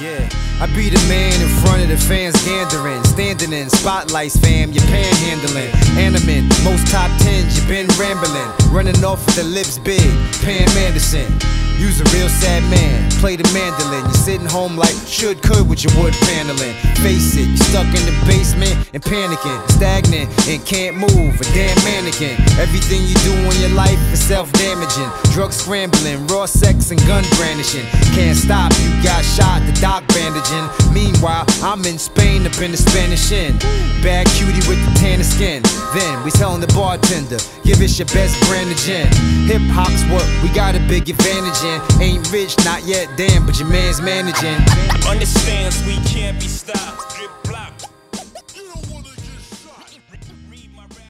Yeah, I be the man in front of the fans gandering, standing in spotlights, fam, you're panhandling. Animan, most top tens, you been rambling, running off with the lips big, Pam Anderson. You's a real sad man, play the mandolin. You're sitting home like should could with your wood paneling. Face it, you're stuck in the basement and panicking, stagnant and can't move, a damn mannequin. Everything you do in your life is self-damaging. Drug scrambling, raw sex and gun brandishing. Can't stop, you got shot, the doc bandaging. Meanwhile, I'm in Spain up in the Spanish Inn. Bad cutie with the tan skin. Then we telling the bartender, give us your best brand of gin. Hip-hop's what we got a big advantage. Ain't rich, not yet, damn, but your man's managing. Understands we can't be stopped.